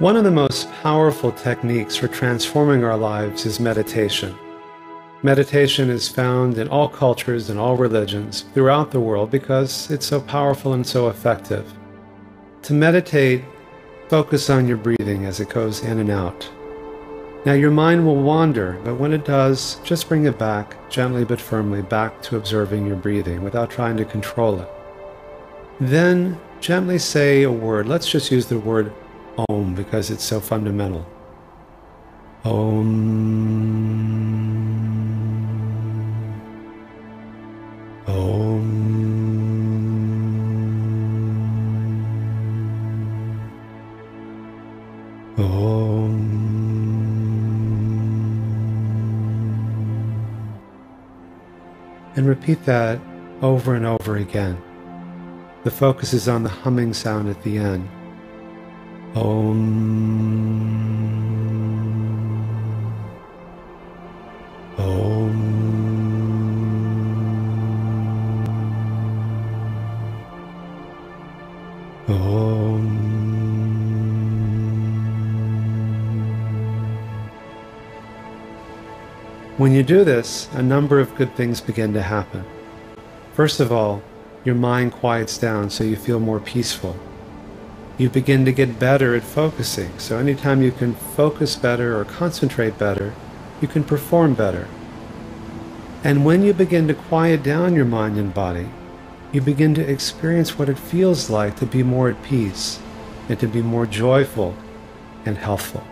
One of the most powerful techniques for transforming our lives is meditation. Meditation is found in all cultures and all religions throughout the world because it's so powerful and so effective. To meditate, focus on your breathing as it goes in and out. Now your mind will wander, but when it does, just bring it back, gently but firmly, back to observing your breathing without trying to control it. Then gently say a word. Let's just use the word Om because it's so fundamental. Om. Om. Om. And repeat that over and over again. The focus is on the humming sound at the end. Om. Om. Om. When you do this, a number of good things begin to happen. First of all, your mind quiets down so you feel more peaceful. You begin to get better at focusing, so anytime you can focus better or concentrate better, you can perform better. And when you begin to quiet down your mind and body, you begin to experience what it feels like to be more at peace and to be more joyful and healthful.